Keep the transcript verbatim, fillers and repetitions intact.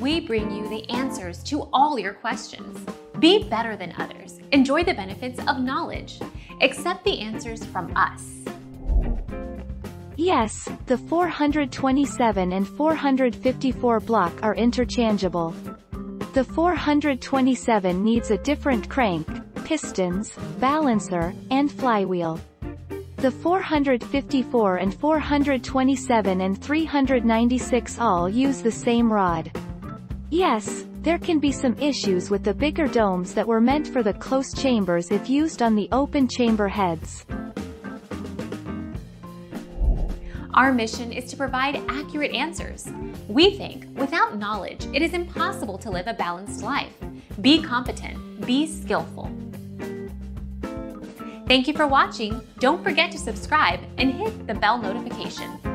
we bring you the answers to all your questions. Be better than others. Enjoy the benefits of knowledge. Accept the answers from us. Yes, the four hundred twenty-seven and four hundred fifty-four block are interchangeable. The four hundred twenty-seven needs a different crank, pistons, balancer, and flywheel. The four hundred fifty-four and four hundred twenty-seven and three hundred ninety-six all use the same rod. Yes, there can be some issues with the bigger domes that were meant for the closed chambers if used on the open chamber heads. Our mission is to provide accurate answers. We think, without knowledge, it is impossible to live a balanced life. Be competent, be skillful. Thank you for watching. Don't forget to subscribe and hit the bell notification.